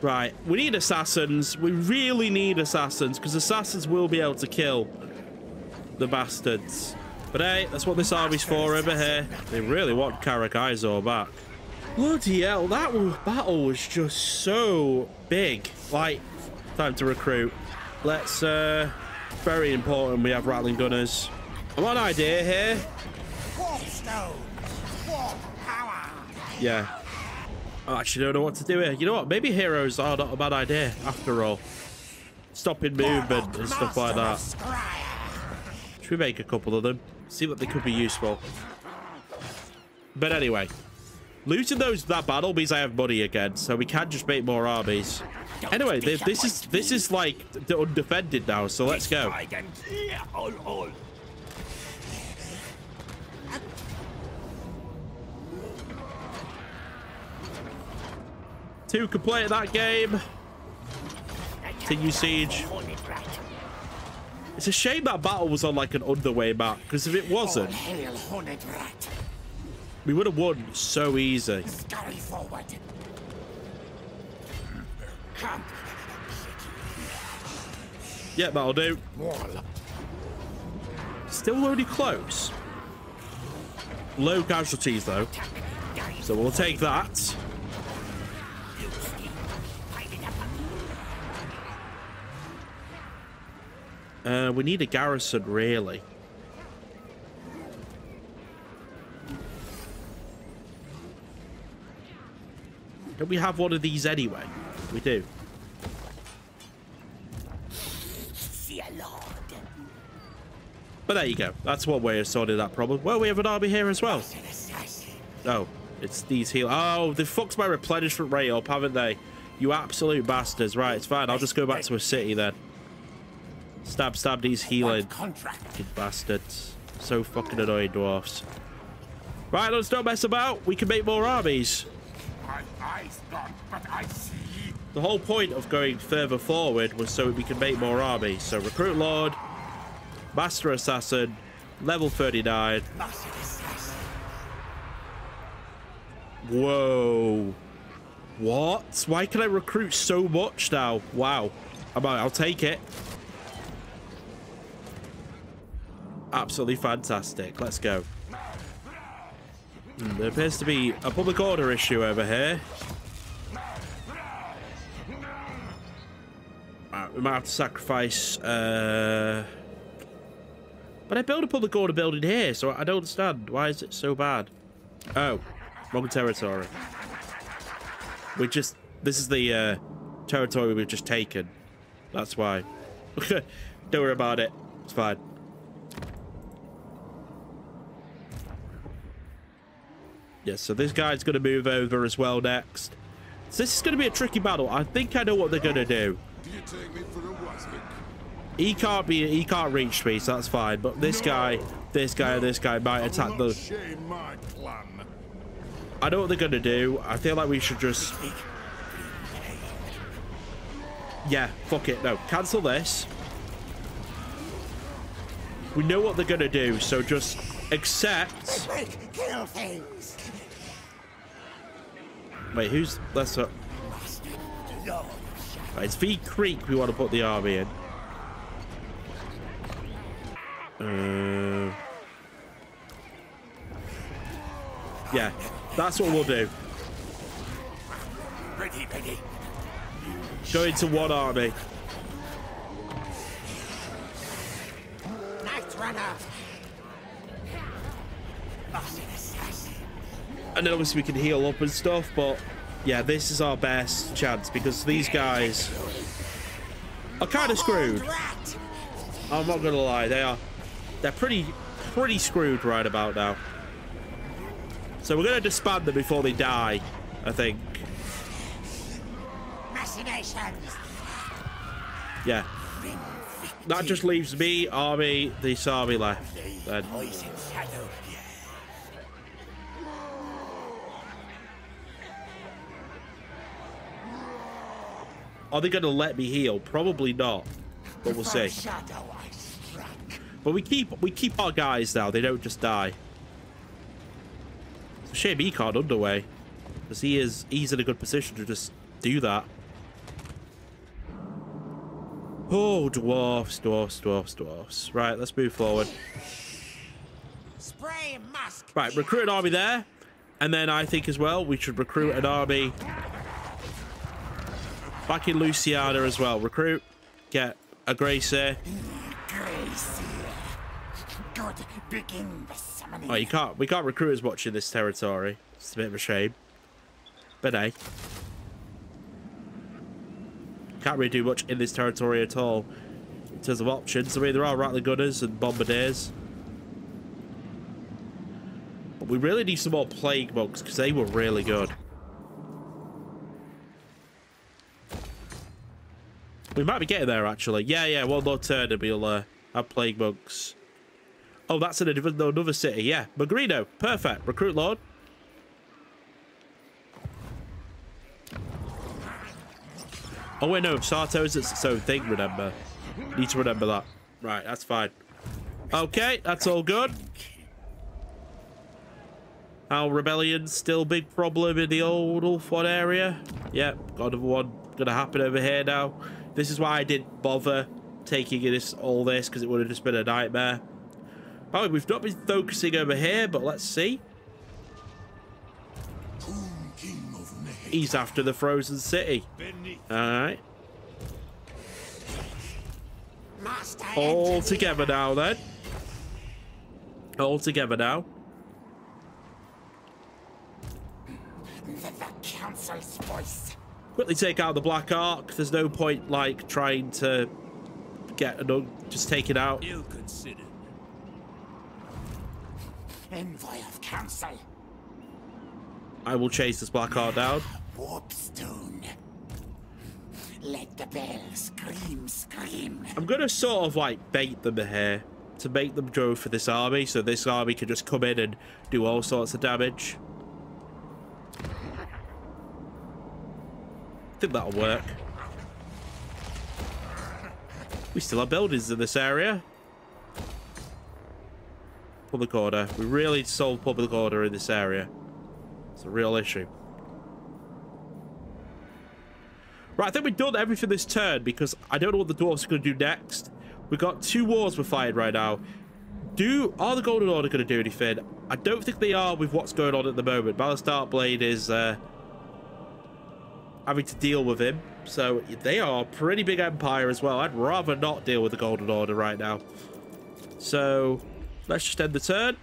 Right, we need assassins. We really need assassins, because assassins will be able to kill the bastards. But hey, that's what this army's for over here. They really want Karak Izor back. Bloody hell, that battle was just so big. Like, time to recruit. Let's, very important we have rattling gunners. I've got an idea here. Yeah. I actually don't know what to do here. You know what? Maybe heroes are not a bad idea after all. Stopping movement and stuff like that. Should we make a couple of them? See what they could be useful. But anyway, losing that battle means I have money again, so we can just make more armies. Anyway, this is like undefended now, so let's go. Two can play at that game. Continue siege. It's a shame that battle was on like an underway map, because if it wasn't, we would have won so easy. Yeah, that'll do. Still only close. Low casualties though, so we'll take that. We need a garrison, really. Don't we have one of these anyway? We do. But there you go. That's one way of sorting that problem. Well, we have an army here as well. Oh, it's these healers. Oh, they fucked my replenishment rate up, haven't they? You absolute bastards. Right, it's fine. I'll just go back to a city then. Stab, stab, he's healing. Fucking bastards. So fucking annoying, dwarfs. Right, let's not mess about. We can make more armies. The whole point of going further forward was so we can make more armies. So recruit lord, master assassin, level 39. Whoa. What? Why can I recruit so much now? Wow. I'll take it. Absolutely fantastic. Let's go. There appears to be a public order issue over here. We might have to sacrifice... But I built a public order building here, so I don't understand. Why is it so bad? Oh, wrong territory. This is the territory we've just taken. That's why. Don't worry about it. It's fine. Yeah, so this guy's going to move over as well next. So this is going to be a tricky battle. I think I know what they're going to do. He can't reach me, so that's fine. But this guy might attack the... I know what they're going to do. I feel like we should just... Yeah, fuck it. No, cancel this. We know what they're going to do, so just accept... Kill things. Wait, who's... That's a... Right, it's V Creek we want to put the army in. Yeah, that's what we'll do. Go into one army. And then obviously we can heal up and stuff, but... Yeah, this is our best chance because these guys are kind of screwed. I'm not gonna lie, they're pretty screwed right about now. So we're gonna disband them before they die, I think. Yeah, that just leaves me, army, this army left then. Are they going to let me heal? Probably not, but we'll see. But we keep our guys now. They don't just die. It's a shame he can't underway, because he's in a good position to just do that. Oh, dwarfs. Right, let's move forward. Spray mask. Right, recruit an army there. And then I think as well, we should recruit an army back in Luciana as well. Recruit, get a Gracie. God, begin the summoning. Oh, you can't. We can't recruit us watching this territory. It's a bit of a shame. But hey, can't really do much in this territory at all in terms of options. I mean, there are rattler gunners and bombardiers. But we really need some more plague monks because they were really good. We might be getting there, actually. Yeah, one more turn and we'll have plague monks. Oh, that's in another city. Yeah, Magrino. Perfect. Recruit Lord. Oh, wait, no. Sarto is its own thing, remember. Need to remember that. Right, that's fine. Okay, that's all good. Our rebellion's still a big problem in the old Ulfwad area. Yep, got another one going to happen over here now. This is why I didn't bother taking all this, because it would have just been a nightmare. Oh, we've not been focusing over here, but let's see. He's after the Frozen City. All right. All together now, then. All together now. The council's voice. Quickly take out the Black Ark. There's no point, like, trying to get... Just take it out. Ill-considered. Envoy of council. I will chase this Black Ark down. Warpstone. Let the bell scream. I'm going to sort of like bait them here to make them go for this army, so this army can just come in and do all sorts of damage. I think that'll work. We still have buildings in this area. Public order. We really solve public order in this area. It's a real issue. Right, I think we've done everything this turn because I don't know what the dwarves are going to do next. We've got two wars we're fighting right now. Are the Golden Order going to do anything? I don't think they are with what's going on at the moment. Malice Darkblade is having to deal with him. So they are a pretty big empire as well. I'd rather not deal with the Golden Order right now. So let's just end the turn.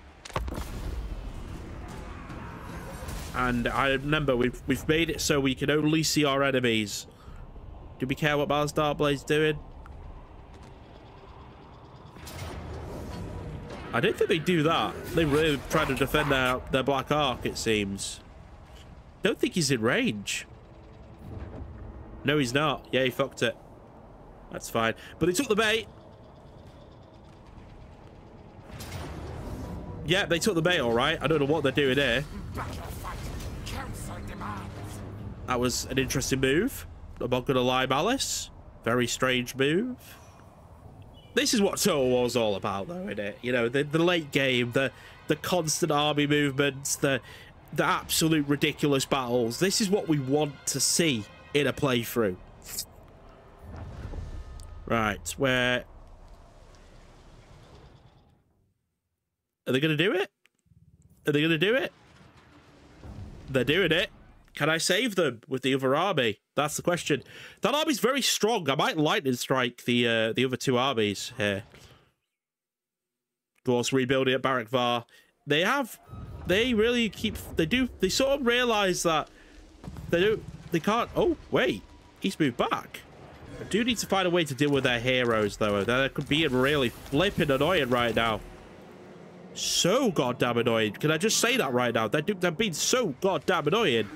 And I remember we've made it so we can only see our enemies. Do we care what Malice Darkblade's doing? I don't think they do that. They really try to defend their Black Ark, it seems. Don't think he's in range. No, he's not. Yeah, he fucked it. That's fine. But they took the bait. Yeah, they took the bait, all right. I don't know what they're doing here. That was an interesting move. I'm not going to lie, Malice. Very strange move. This is what Total War's all about, though, isn't it? You know, the late game, the constant army movements, the absolute ridiculous battles. This is what we want to see in a playthrough. Right, where... Are they going to do it? Are they going to do it? They're doing it. Can I save them with the other army? That's the question. That army's very strong. I might lightning strike the other two armies here. Dwarves rebuilding at Barak Var. They sort of realise that they can't. Oh wait, he's moved back. I do need to find a way to deal with their heroes though. That could be really flipping annoying right now. So goddamn annoyed. Can I just say that right now? They're being so goddamn annoying.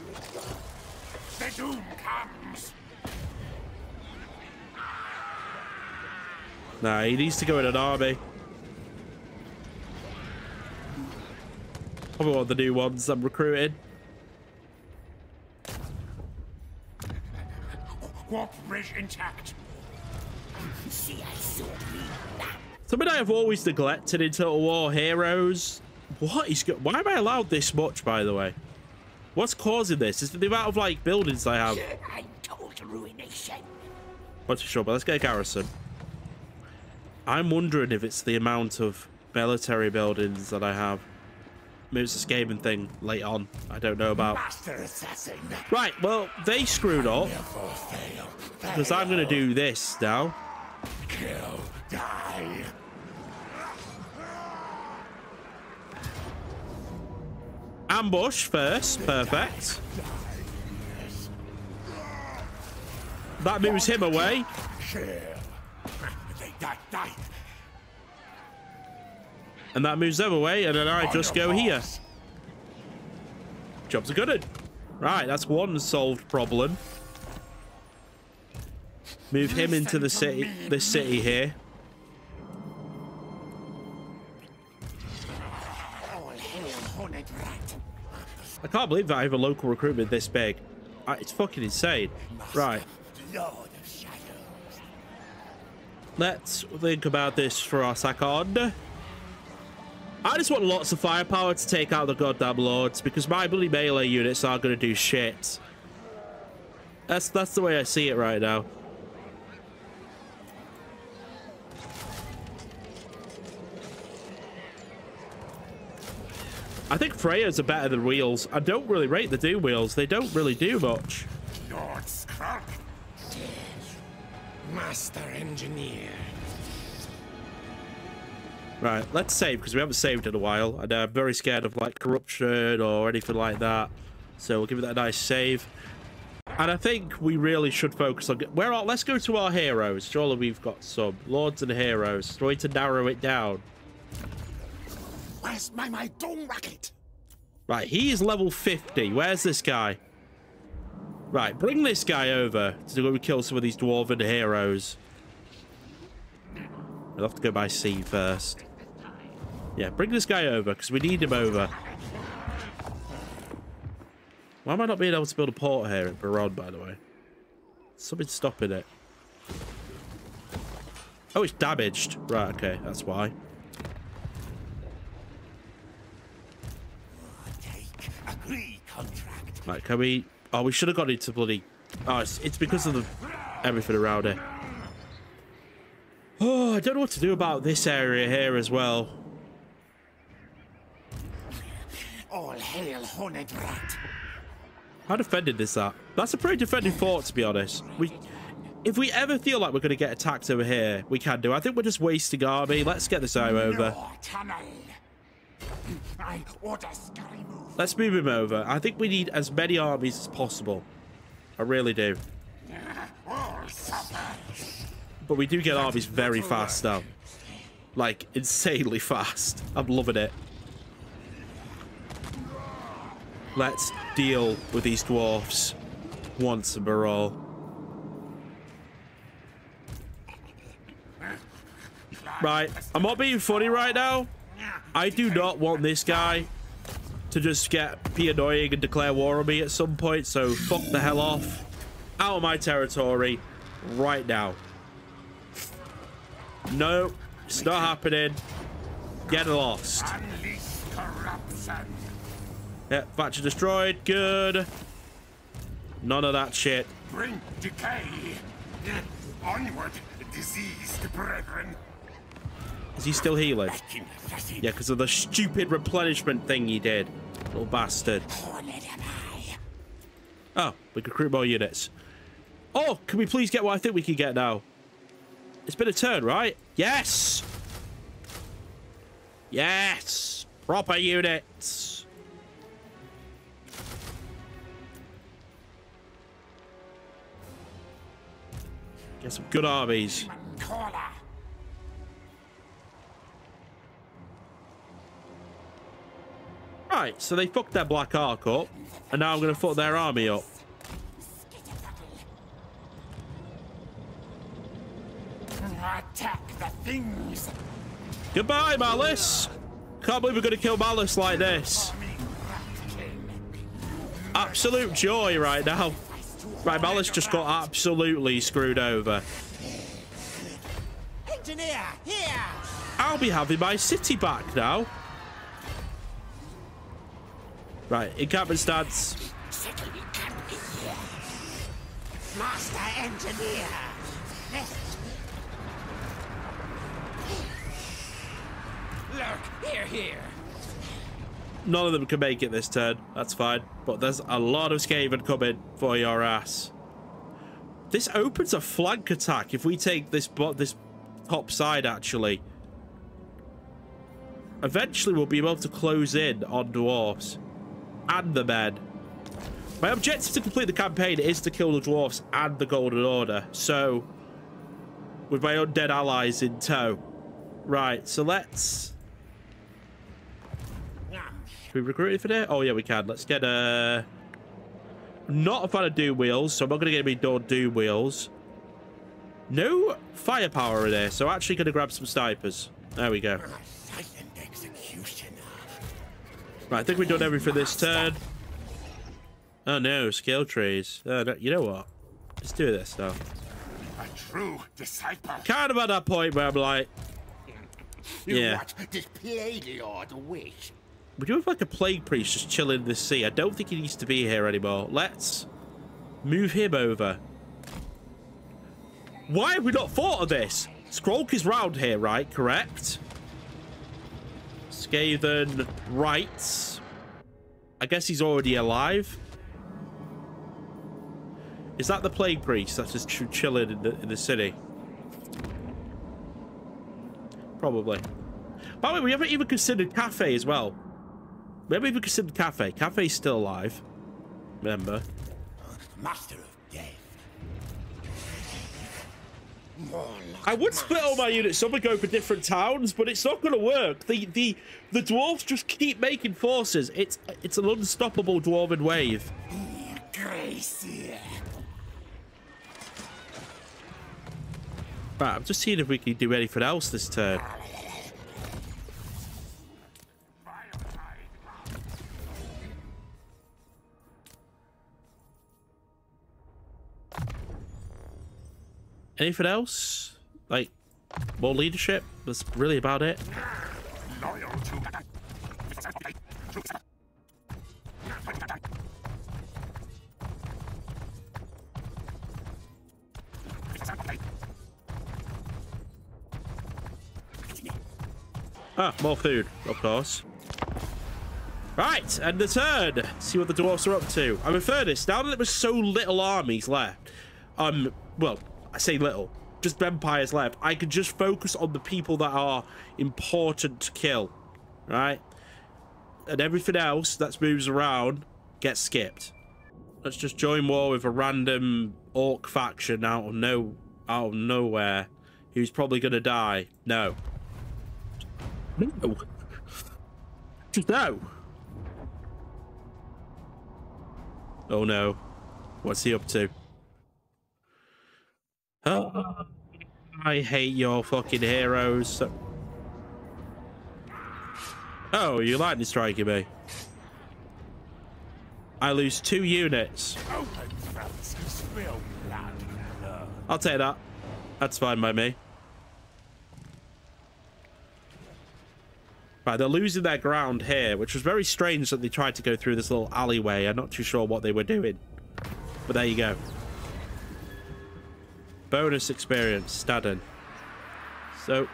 The doom comes. Nah, he needs to go in an army. Probably one of the new ones I'm recruiting. Warp bridge intact. See, I saw me. Something I have always neglected in Total War, heroes. What is good? Why am I allowed this much, by the way? What's causing this? Is it the amount of, like, buildings I have? I told ruination. Not too sure, but let's get a garrison. I'm wondering if it's the amount of military buildings that I have. Maybe it's a Skaven thing late on. I don't know about. Right, well, they screwed up. Because I'm going to do this now. Kill, die. Ambush first. Perfect. That moves him away. And that moves them away, and then I just go here. Jobs are good. Right, that's one solved problem. Move him into the city, this city here. I can't believe that I have a local recruitment this big. It's fucking insane. Right. Let's think about this for our second. I just want lots of firepower to take out the goddamn lords, because my bloody melee units are going to do shit. That's the way I see it right now. I think Freyas are better than wheels. I don't really rate the do wheels. They don't really do much. Lord Skrolk, Master Engineer. Right, let's save, because we haven't saved in a while. And I'm very scared of, like, corruption or anything like that. So we'll give it a nice save. And I think we really should focus on... Let's go to our heroes. Surely we've got some lords and heroes. Trying to narrow it down. Where's my dome rocket? Right, he is level 50. Where's this guy? Right, bring this guy over to go and kill some of these dwarven heroes. We'll have to go by sea first. Yeah, bring this guy over, because we need him over. Why am I not being able to build a port here at Baron, by the way? Something's stopping it. Oh, it's damaged. Right, okay, that's why. Like, can we... Oh, we should have got into bloody... Oh, it's because of the... everything around it. Oh, I don't know what to do about this area here as well. All hail Horned Rat. How defended is that? That's a pretty defended fort, to be honest. If we ever feel like we're going to get attacked over here, we can do. I think we're just wasting army. Let's get this guy over. Let's move him over. I think we need as many armies as possible. I really do. But we do get armies very fast now. Like, insanely fast. I'm loving it. Let's deal with these dwarfs once and for all. Right. I'm not being funny right now. I do not want this guy to just get be annoying and declare war on me at some point, so fuck the hell off. Out of my territory right now. No, it's not happening. Get lost. Yeah, faction destroyed. Good. None of that shit. Bring decay. Onward, diseased brethren. Is he still healing? Yeah, because of the stupid replenishment thing he did. Little bastard. Oh, we can recruit more units. Oh, can we please get what I think we can get now? It's been a turn, right? Yes! Yes! Proper units! Get some good armies. Right, so they fucked their black arc up, and now I'm going to fuck their army up. Attack the things. Goodbye, Malice. Can't believe we're going to kill Malice like this. Absolute joy right now. Right, Malice just got absolutely screwed over. Engineer, here. I'll be having my city back now. Right, encampment stance. Master Engineer. Look, here. None of them can make it this turn. That's fine. But there's a lot of Skaven coming for your ass. This opens a flank attack if we take this top side, actually. Eventually, we'll be able to close in on dwarves and the men. My objective to complete the campaign is to kill the dwarves and the Golden Order. So, with my undead allies in tow. Right, so let's... Can we recruit it for there? Oh, yeah, we can. Let's get a... I'm not a fan of doom wheels, so I'm not going to get any doom wheels. No firepower in there, so I'm actually going to grab some snipers. There we go. Right, I think we've done everything this turn. Oh, no, skill trees. Oh, no, you know what? Let's do this, though. A true disciple. Kind of at that point where I'm like... Yeah. We do have like a plague priest just chilling in the sea. I don't think he needs to be here anymore. Let's move him over. Why have we not thought of this? Skrolk is round here, right? Correct. Skaven rights. I guess he's already alive. Is that the plague priest that's just chilling in the city? Probably. By the way, we haven't even considered Cathay as well. We haven't even considered Cathay. Cathay's still alive. Remember. Master of death. I would split all my units up and go for different towns, but it's not going to work. The dwarves just keep making forces. It's an unstoppable dwarven wave. Crazy. Right, I'm just seeing if we can do anything else this turn. Anything else? Like, more leadership? That's really about it. Ah, more food, of course. Right, end the turn. See what the dwarves are up to. I'm in furnace. Now that there was so little armies left, well, I say little, just vampires left. I can just focus on the people that are important to kill, right? And everything else that moves around gets skipped. Let's just join war with a random orc faction out of nowhere, who's probably gonna die. No. No. Just no. Oh no. What's he up to? Oh, I hate your fucking heroes. Oh, you're lightning striking me. I lose 2 units. I'll take that. That's fine by me. Right, they're losing their ground here, which was very strange that they tried to go through this little alleyway. I'm not too sure what they were doing. But there you go. Bonus experience, Staden. So,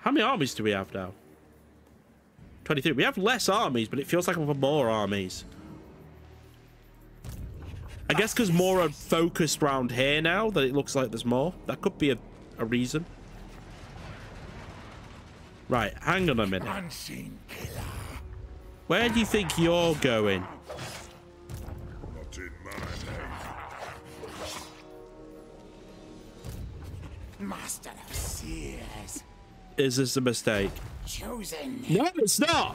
how many armies do we have now? 23. We have less armies, but it feels like we have more armies. I guess because more are focused around here now, that it looks like there's more. That could be a reason. Right, hang on a minute. Where do you think you're going? Master of Seers. Is this a mistake? Chosen. No, it's not.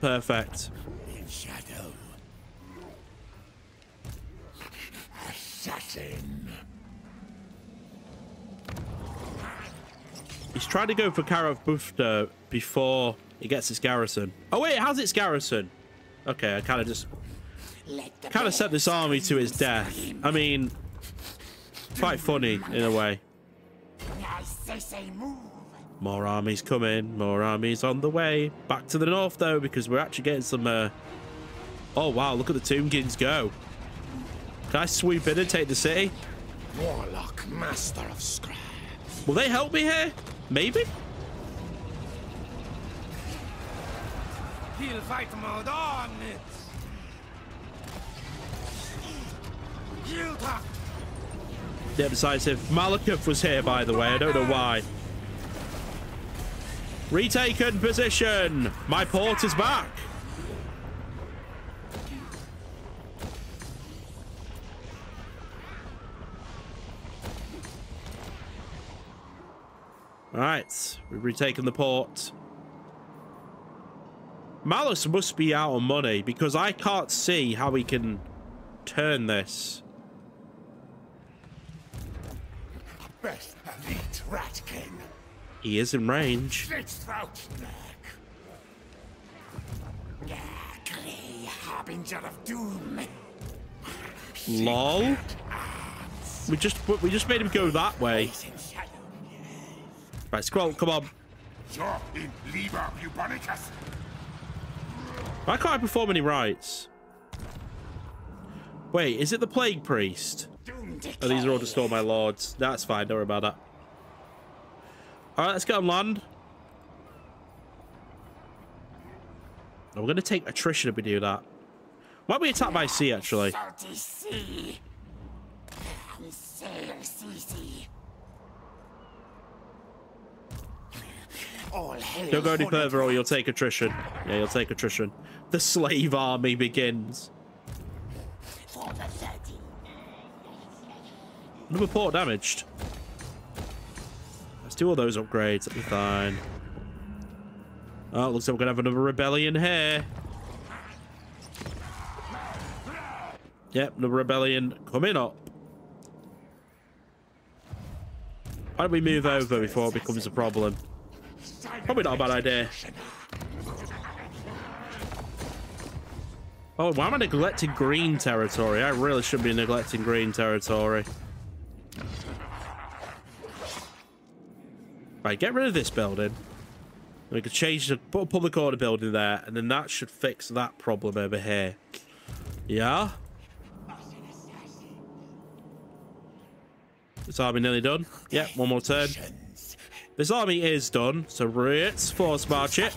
Perfect. Shadow. Assassin. He's trying to go for Karav Bufta before he gets his garrison. Oh wait, how's its garrison? Okay, I kind of set this army to his death. I mean, quite funny in a way. More armies coming, more armies on the way. Back to the north though, because we're actually getting some oh wow, look at the Tombkins go. Can I swoop in and take the city? Warlock, master of scrap. Will they help me here? Maybe? He'll fight mode on it. They're decisive. Malekith was here, by the way. I don't know why. Retaken position. My port is back. All right, we've retaken the port. Malice must be out of money because I can't see how we can turn this. Best elite ratkin. He is in range. Lol. We just made him go that way. Right, Skrolk, come on. Why can't I perform any rites? Wait, is it the Plague Priest? Oh, these are all just all my lords. That's fine, don't worry about that. Alright, let's get on land. Oh, we're going to take attrition if we do that. Why don't we attack by sea, actually? Don't go any further or you'll take attrition. Yeah, you'll take attrition. The slave army begins. Another port damaged. Let's do all those upgrades. That'll be fine. Oh, looks like we're going to have another rebellion here. Yep, another rebellion coming up. Why don't we move over before it becomes a problem? Probably not a bad idea. Oh, why am I neglecting green territory? I really should be neglecting green territory. Right, get rid of this building. We could change the put a public order building there, and then that should fix that problem over here. Yeah. This army nearly done. Yep, one more turn. This army is done, so let's force march it.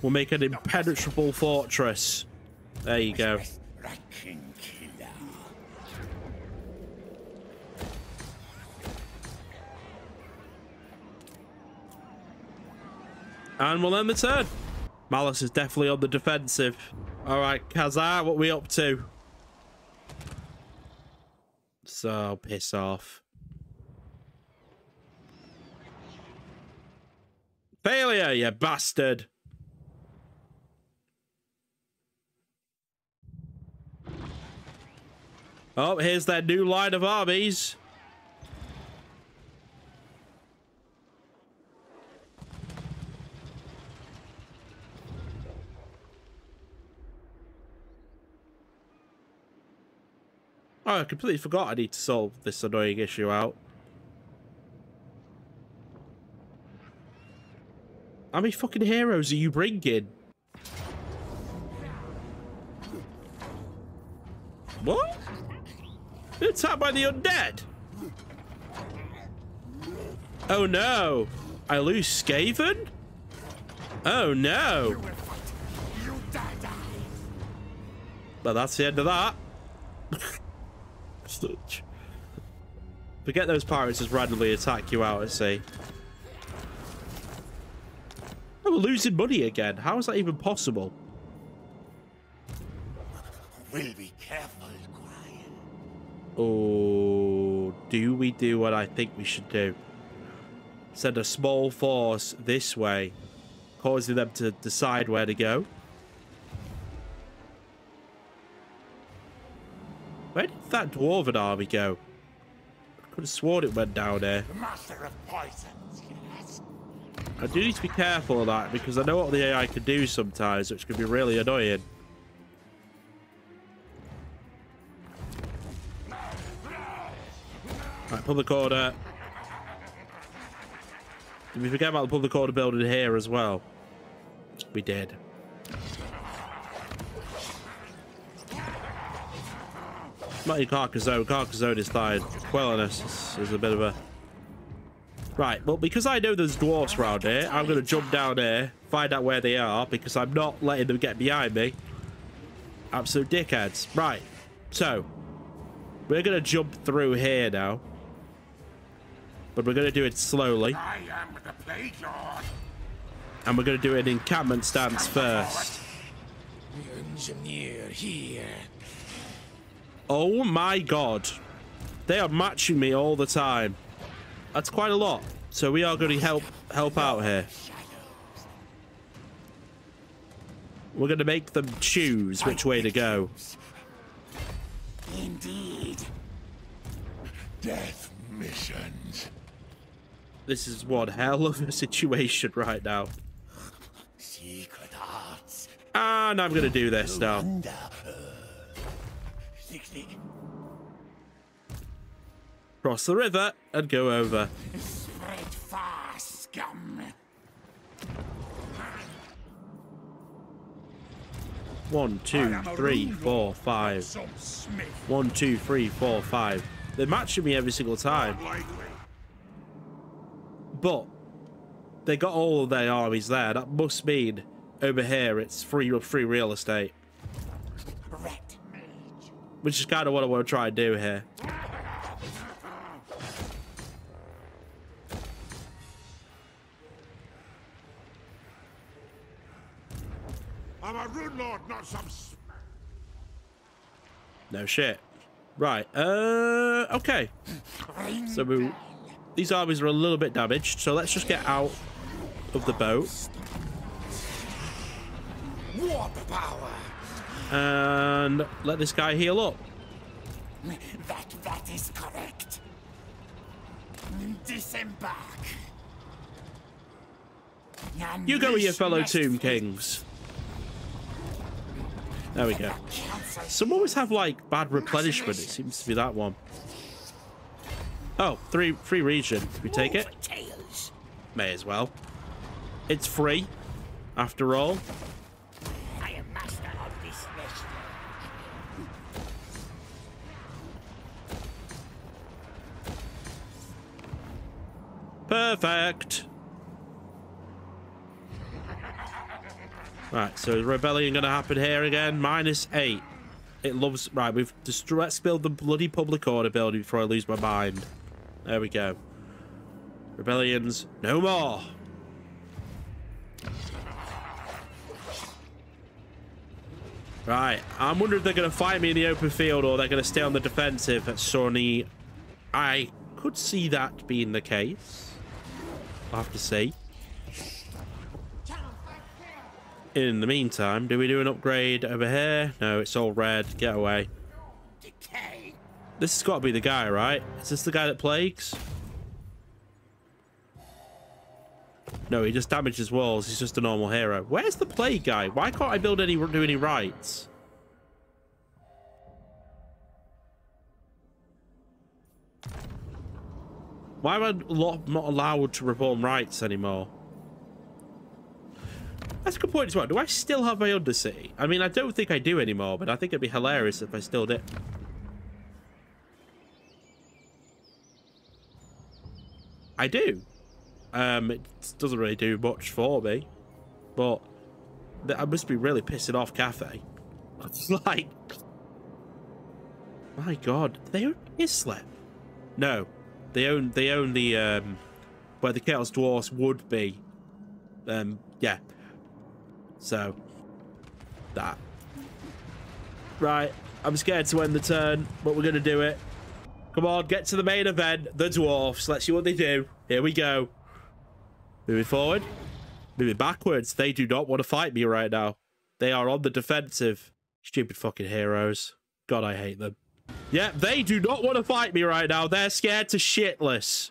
We'll make an impenetrable fortress. There you go. And we'll end the turn. Malice is definitely on the defensive. All right, Khazar, what are we up to? So piss off. Failure, you bastard. Oh, here's their new line of armies. Oh, I completely forgot I need to solve this annoying issue out. How many fucking heroes are you bringing? What? You're attacked by the undead? Oh no! I lose Skaven? Oh no! Well, that's the end of that. Forget those pirates just randomly attack you out at sea. Oh, we're losing money again. How is that even possible? We'll be careful, Brian. Oh, do we do what I think we should do? Send a small force this way, causing them to decide where to go. Where did that dwarven army go? I could have sworn it went down there. Master of poisons, yes. I do need to be careful of that because I know what the AI can do sometimes, which can be really annoying. Right, public order. Did we forget about the public order building here as well? We did. Mighty Carcassonne. Carcassonne is tired. Quellinus is a bit of a... Right, well, because I know there's dwarfs around here, I'm going to jump down there, find out where they are, because I'm not letting them get behind me. Absolute dickheads. Right, so we're going to jump through here now, but we're going to do it slowly. I am the plague lord. And we're going to do an encampment stance first. Engineer here. Oh my god. They are matching me all the time. That's quite a lot. So we are going to help out here. We're going to make them choose which way to go. Indeed. Death missions. This is one hell of a situation right now. Secret arts. And I'm going to do this now. Cross the river and go over. Spread far, scum. One, two, three, four, five. 1, 2, 3, 4, 5. They're matching me every single time. But they got all of their armies there. That must mean over here it's free real estate. Which is kind of what I want to try and do here. I'm a rune lord, not some... No shit. Right. Okay. So we... These armies are a little bit damaged, so let's just get out of the boat. Warp power. And let this guy heal up. That is correct. Disembark. You go with your fellow tomb kings. There we go. Some always have like bad replenishment. It seems to be that one. Oh, free region. We take it. May as well. It's free, after all. I am master of this nation. Perfect. Right, so is rebellion going to happen here again? -8. It loves... Right, we've just... Let's build the bloody public order building before I lose my mind. There we go. Rebellions, no more. Right, I'm wondering if they're going to fight me in the open field or they're going to stay on the defensive at Sunny. I could see that being the case. I'll have to see. In the meantime, do we do an upgrade over here? No, it's all red. Get away. This has got to be the guy, right? Is this the guy that plagues? No, he just damages walls. He's just a normal hero. Where's the plague guy? Why can't I build any, do any rights? Why am I not allowed to perform rights anymore? That's a good point as well. Do I still have my Undercity? I mean, I don't think I do anymore, but I think it'd be hilarious if I still did. I do. It doesn't really do much for me, but I must be really pissing off Cathay. It's like, my god, they own Islip. No, they own the where the Chaos Dwarfs would be. Yeah. So that right, I'm scared to end the turn, but we're gonna do it. Come on, get to the main event, the dwarfs. Let's see what they do. Here we go. Moving forward, moving backwards. They do not want to fight me right now. They are on the defensive. Stupid fucking heroes. God, I hate them. Yeah, they do not want to fight me right now. They're scared to shitless.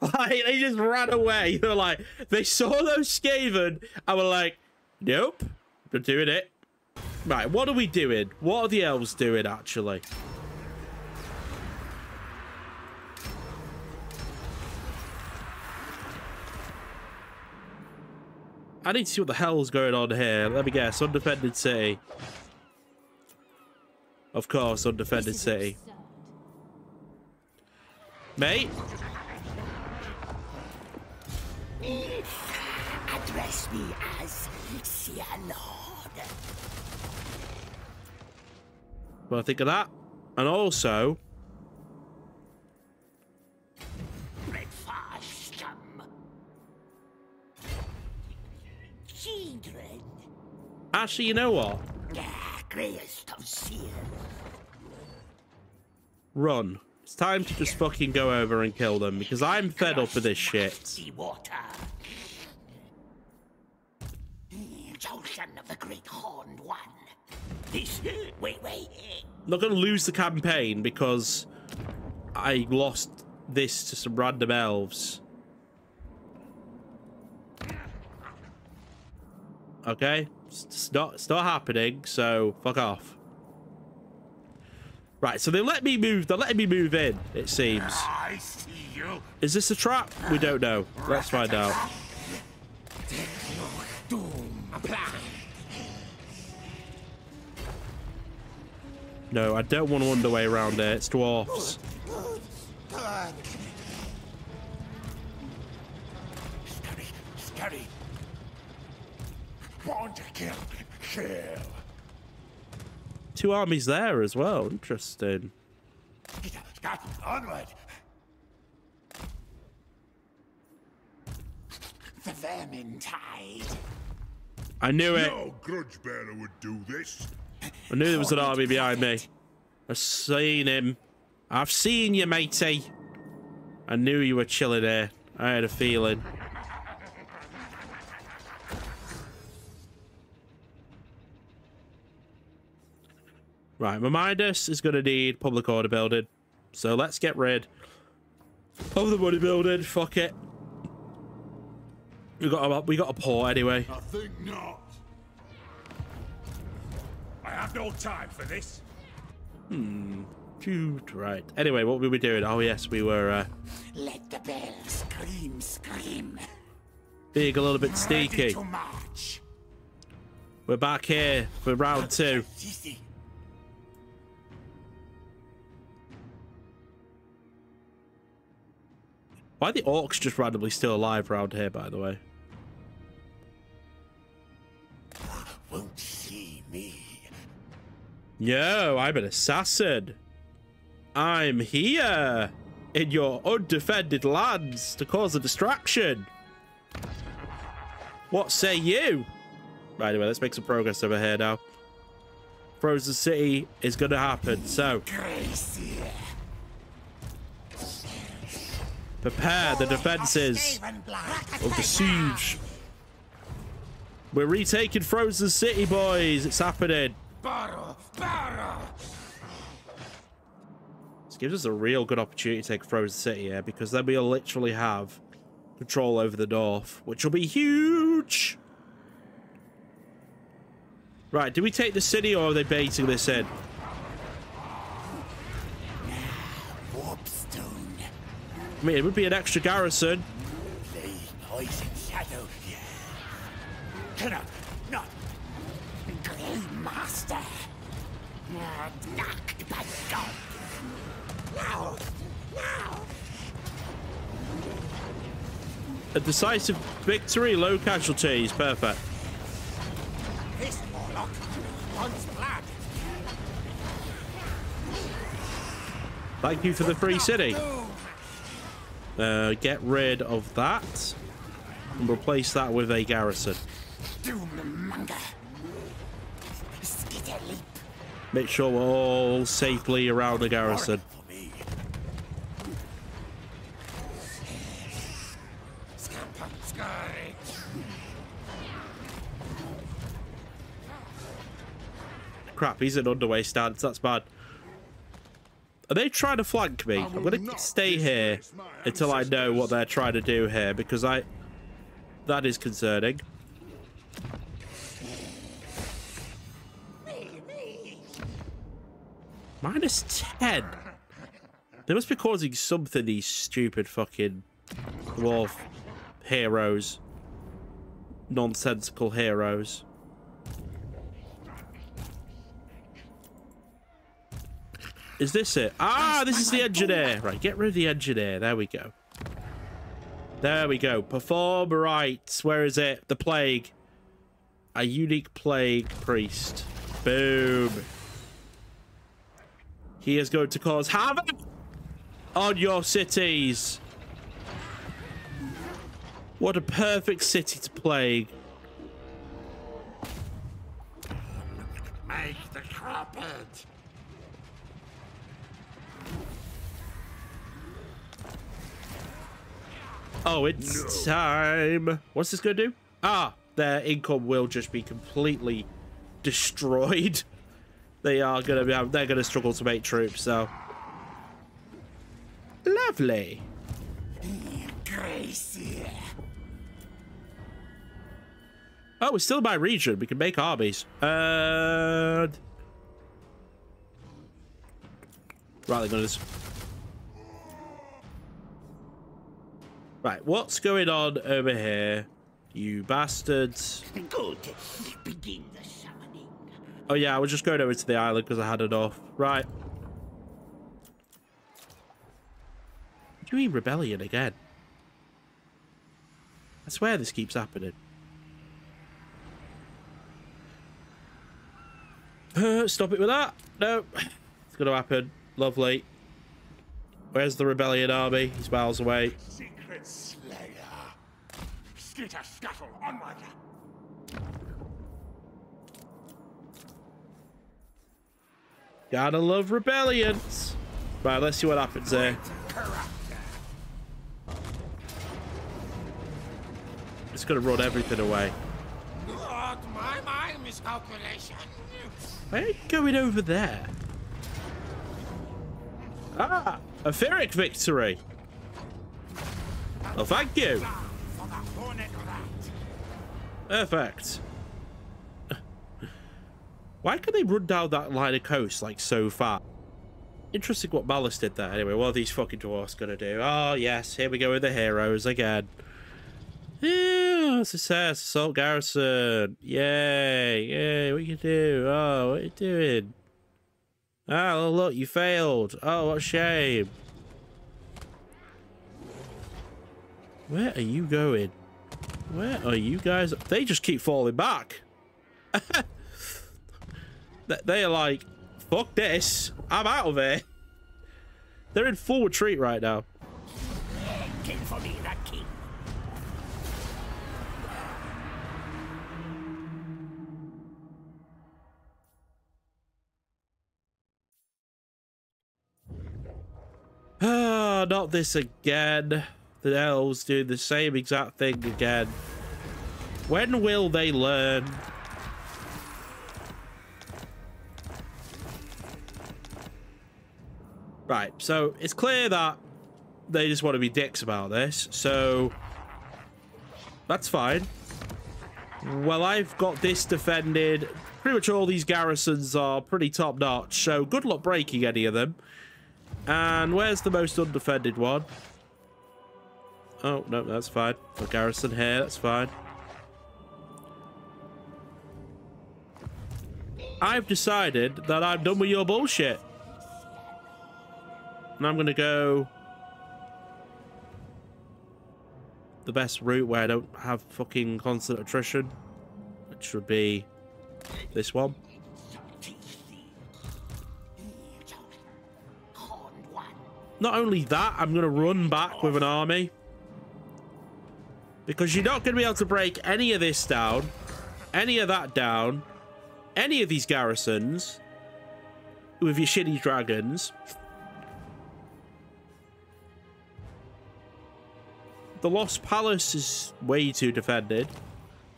Like, they just ran away. They're like, they saw those Skaven and were like, nope, we're doing it. Right, what are we doing? What are the elves doing, actually? I need to see what the hell's going on here. Let me guess, undefended city. Of course, undefended city. Mate? Address me as Sir Lord. Well, I think of that. And also... Children. Actually, you know what? Run. It's time to just fucking go over and kill them, because I'm fed up with this shit. Water. Of the Great Horned One. This... Wait. I'm not going to lose the campaign because I lost this to some random elves. Okay, it's not happening, so fuck off. Right, so they let me move. They're letting me move in, it seems. I see you. Is this a trap? We don't know. Let's find out. No, I don't want to wander way around there. It's dwarfs. Scary. Want to kill. Two armies there as well. Interesting. Onward. The vermin tide. I knew it. No grudge bearer would do this. I knew there was an army behind me. I've seen him. I've seen you, matey. I knew you were chilling there. I had a feeling. Right, Mamidus is going to need public order building. So let's get rid of the money building. Fuck it. We got a port anyway. I think not. I have no time for this. Dude, right. Anyway, what were we doing? Oh, yes, we were... Let the bell scream. Being a little bit sneaky. We're back here for round two. Why are the orcs just randomly still alive around here, by the way? Won't see me. Yo, I'm an assassin. I'm here in your undefended lands to cause a distraction. What say you? Right, anyway, let's make some progress over here now. Frozen City is going to happen, so... Crazy. Prepare the defenses of the siege. We're retaking Frozen City, boys. It's happening. This gives us a real good opportunity to take Frozen City here, because then we'll literally have control over the north, which will be huge. Right, do we take the city, or are they baiting this in? I mean, it would be an extra garrison. A decisive victory, low casualties, perfect. This warlock wants blood. Thank you for the free city. Get rid of that and replace that with a garrison. Make sure we're all safely around the garrison. Crap, he's in underway stance. That's bad. Are they trying to flank me? I'm going to stay here until I know what they're trying to do here, because I... That is concerning. -10. They must be causing something, these stupid fucking dwarf heroes. Nonsensical heroes. Is this it? Ah, this is the edge of there. Right, get rid of the edge of there. There we go. There we go. Perform rites. Where is it? The plague. A unique plague priest. Boom. He is going to cause havoc on your cities. What a perfect city to plague. Make the carpet. Oh, it's time. What's this gonna do? Ah, their income will just be completely destroyed. They are gonna be, they're gonna struggle to make troops, so lovely. Crazy. Oh, it's still my region. We can make armies. Right, they're gonna just... Right, what's going on over here, you bastards? Good. Begin the summoning. Oh yeah, I was just going over to the island because I had enough. Right. What do you mean rebellion again? I swear this keeps happening. Stop it with that. No, it's gonna happen. Lovely. Where's the rebellion army? He's miles away. Slayer. Skitter, scuttle, onward. Gotta love rebellions. Right, let's see what happens there. It's gonna run everything away. Lord, my miscalculation. Why are you going over there? Ah, a Ferric victory. Oh, thank you. Perfect. Why can they run down that line of coast like so far? Interesting what Malice did there. Anyway, what are these fucking dwarfs gonna do? Oh yes, here we go with the heroes again. Yeah, success, assault garrison. Yay, yay, what you do? Oh, what are you doing? Oh look, you failed. Oh, what a shame. Where are you going? Where are you guys? They just keep falling back. They are like, fuck this. I'm out of here. They're in full retreat right now. King for me, that king. Ah, not this again. The elves do the same exact thing again. When will they learn? Right, so it's clear that they just want to be dicks about this, so that's fine. Well, I've got this defended. Pretty much all these garrisons are pretty top-notch, so good luck breaking any of them. And where's the most undefended one? Oh, no, that's fine. The garrison here, that's fine. I've decided that I'm done with your bullshit. And I'm going to go the best route where I don't have fucking constant attrition, which would be this one. Not only that, I'm going to run back with an army. Because you're not going to be able to break any of this down, any of that down, any of these garrisons with your shitty dragons. The Lost Palace is way too defended.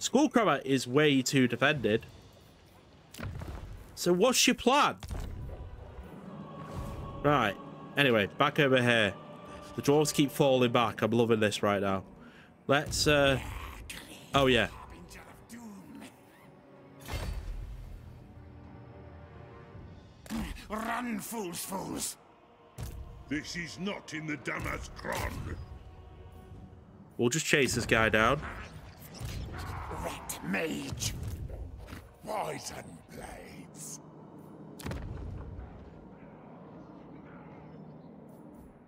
Skullcraver is way too defended. So what's your plan? Right. Anyway, back over here. The dwarves keep falling back. I'm loving this right now. Let's oh yeah, run fools. This is not in the Damascron. We'll just chase this guy down. Red mage, poison blades.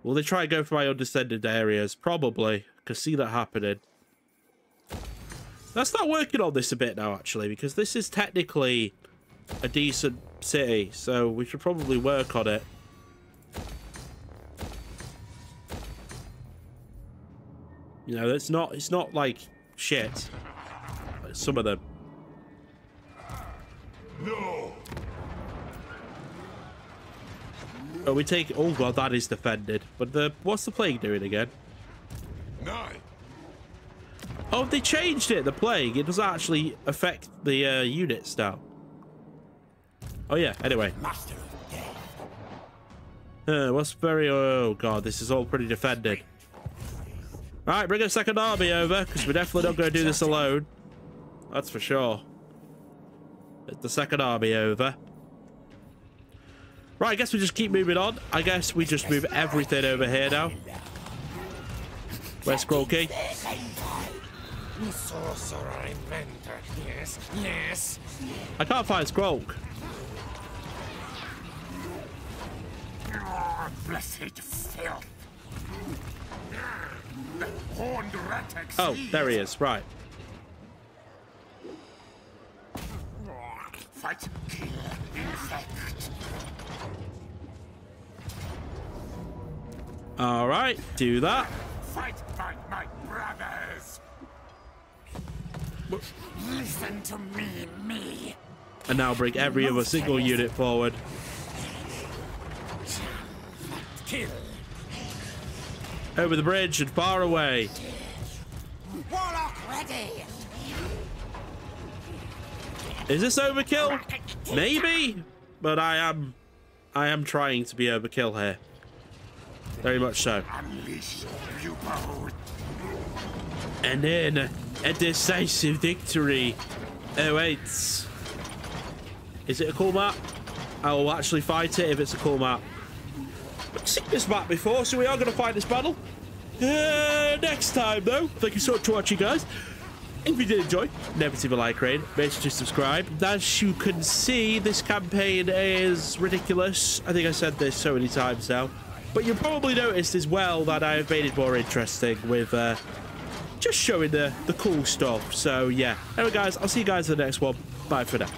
Will they try to go for my undescended areas? Probably. I can see that happening. Let's start working on this a bit now, actually, because this is technically a decent city, so we should probably work on it. You know, it's not like shit. Like some of them. No. Oh, we take. Oh god, that is defended. But the what's the plague doing again? Nine. Oh, they changed it. The plague. It doesn't actually affect the units now. Oh yeah. Anyway. Master of death. What's very? Oh god, this is all pretty defended. All right, bring a second army over, because we're definitely not going to do this alone. That's for sure. Get the second army over. Right, I guess we just keep moving on. I guess we just move everything over here now. Where's Skrolky? I can't find Skrolk. Blessed filth. Oh, there he is. Right. All right, do that. Fight, fight, my brothers. Listen to me. And now bring every other single unit forward. Kill. Over the bridge and far away. Warlock ready. Is this overkill? Maybe, but I am trying to be overkill here. Very much so. And then a decisive victory awaits. Is it a cool map? I will actually fight it if it's a cool map. I've seen this map before, so we are going to fight this battle. Next time, though. Thank you so much for watching, guys. If you did enjoy, never leave a like raid. Make sure to subscribe. As you can see, this campaign is ridiculous. I think I said this so many times now. But you probably noticed as well that I have made it more interesting with just showing the cool stuff. So, yeah. Anyway, guys, I'll see you guys in the next one. Bye for now.